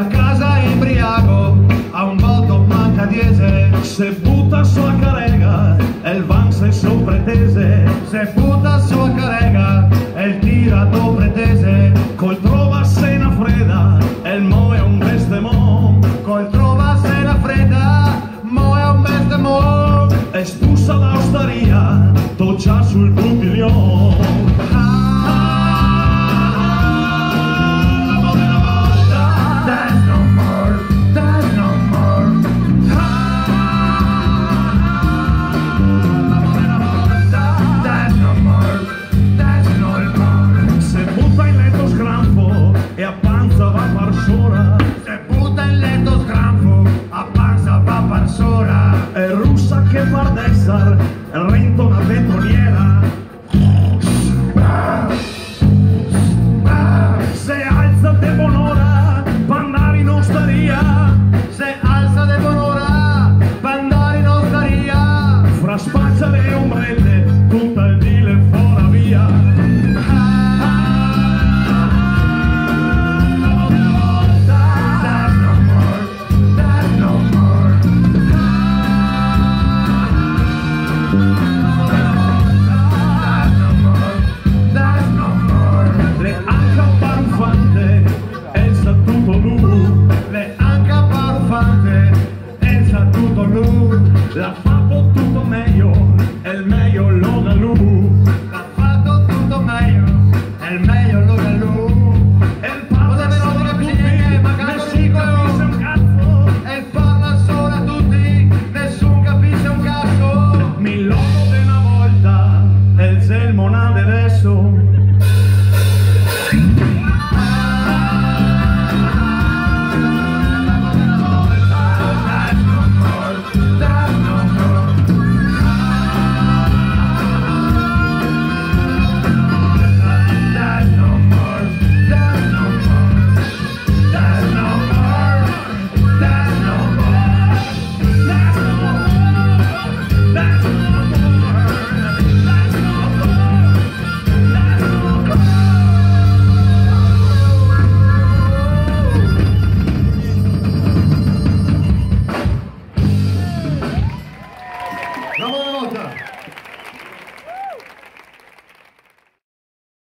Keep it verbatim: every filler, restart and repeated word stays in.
a casa embriaco, a un volto manca diese, se butta sulla carega e il van se soppretese, se butta sulla carega e il tiratore pretese, col trova se na fredda e il mo è un bestemon, col trova se na fredda, mo è un bestemon, espulsa l'osteria, toccia sul grubiglion. La fa tutto meglio.